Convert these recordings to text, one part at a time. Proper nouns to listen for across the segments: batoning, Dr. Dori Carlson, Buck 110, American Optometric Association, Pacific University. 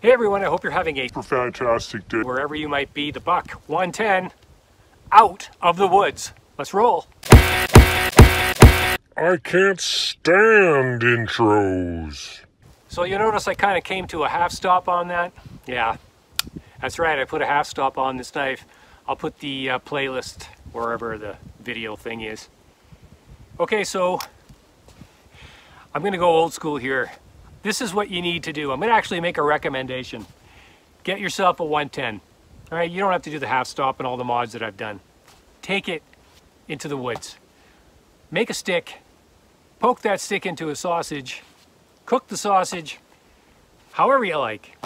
Hey everyone, I hope you're having a fantastic day. Wherever you might be, the Buck 110 out of the woods. Let's roll. I can't stand intros. So you notice I kind of came to a half stop on that? Yeah, that's right, I put a half stop on this knife. I'll put the playlist wherever the video thing is. Okay, so I'm gonna go old school here. This is what you need to do. I'm gonna actually make a recommendation. Get yourself a 110. All right, you don't have to do the half stop and all the mods that I've done. Take it into the woods. Make a stick, poke that stick into a sausage, cook the sausage, however you like.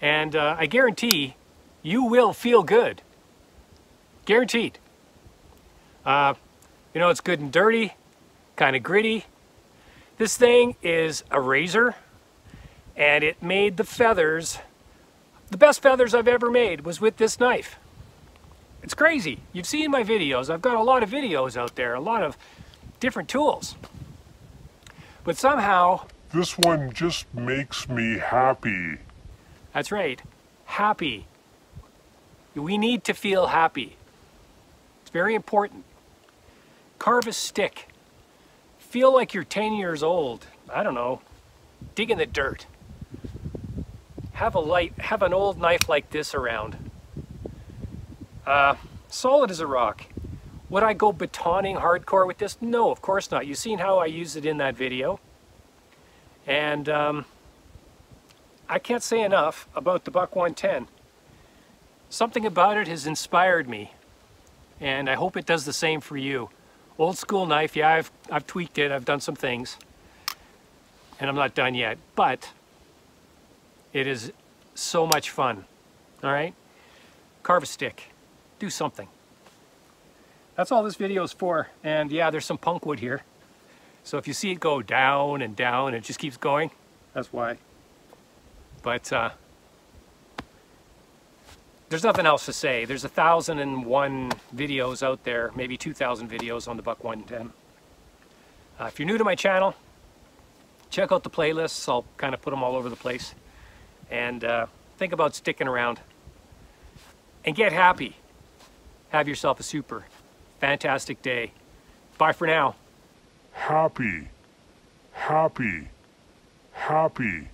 And I guarantee you will feel good. Guaranteed. You know, it's good and dirty, kind of gritty. This thing is a razor, and it made the feathers. The best feathers I've ever made was with this knife. It's crazy. You've seen my videos. I've got a lot of videos out there, a lot of different tools. But somehow, this one just makes me happy. That's right, happy. We need to feel happy. It's very important. Carve a stick. Feel like you're 10 years old. I don't know, dig in the dirt. Have an old knife like this around. Solid as a rock. Would I go batoning hardcore with this? No, of course not. You've seen how I used it in that video. And I can't say enough about the Buck 110. Something about it has inspired me, and I hope it does the same for you. Old school knife, yeah, I've tweaked it, I've done some things, and I'm not done yet, but it is so much fun. All right, carve a stick. Do something. That's all this video is for. And yeah, there's some punk wood here. So if you see it go down and down, and it just keeps going. That's why. But there's nothing else to say. There's 1,001 videos out there, maybe 2,000 videos on the Buck 110. If you're new to my channel, check out the playlists. I'll kind of put them all over the place. And think about sticking around. And get happy. Have yourself a super fantastic day. Bye for now. Happy, happy, happy.